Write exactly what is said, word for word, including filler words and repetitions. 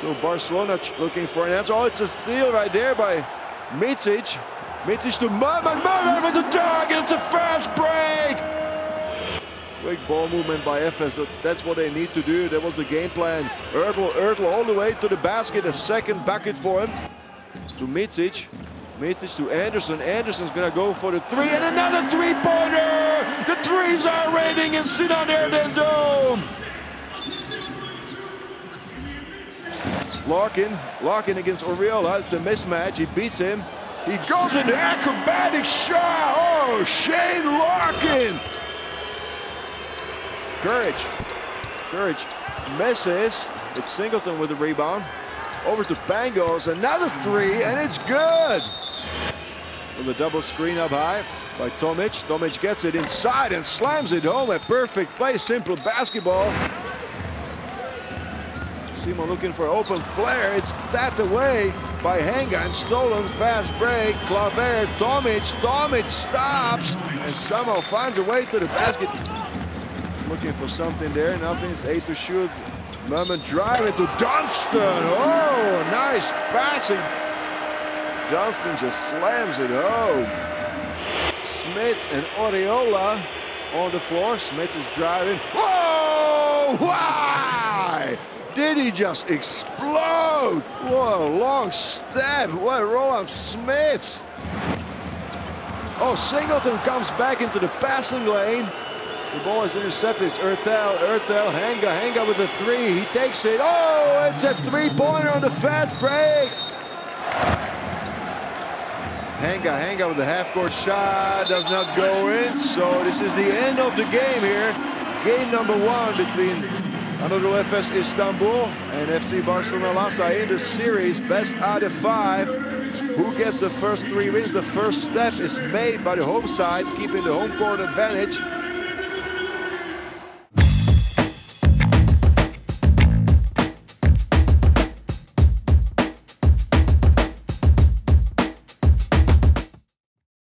So Barcelona looking for an answer. Oh, it's a steal right there by Micić. Micić to Moerman. Moerman with a dog, and it's a fast break. Great ball movement by Efes. That's what they need to do. That was the game plan. Ertl, Ertl all the way to the basket. A second bucket for him. To Micić. Micić to Anderson. Anderson's gonna go for the three, and another three-pointer. The threes are raining in Sinanerde Dome. Larkin, Larkin against Oriola. It's a mismatch. He beats him. He goes into acrobatic shot. Oh, Shane Larkin. Courage, Courage misses. It's Singleton with the rebound. Over to Bangos, another three, and it's good. With a double screen up high by Tomic. Tomic gets it inside and slams it home. A perfect play, simple basketball. Simo looking for an open player. It's tapped away by Henga and stolen. Fast break. Klavere, Tomic. Tomic stops and Samo finds a way to the basket. Looking for something there. Nothing. It's eight to shoot. Moerman driving to Dunston. Oh, nice passing. Dunston just slams it home. Smits and Oriola on the floor. Smits is driving. Whoa! Why did he just explode? What a long step. What a roll on Smits. Oh, Singleton comes back into the passing lane. The ball is intercepted. It's Erthel, Erthel, Henga, Henga with a three. He takes it. Oh, it's a three-pointer on the fast break. Henga, Henga with a half-court shot. Does not go in. So this is the end of the game here. Game number one between Anadolu Efes Istanbul and F C Barcelona Lassa in the series. Best out of five. Who gets the first three wins? The first step is made by the home side, keeping the home court advantage.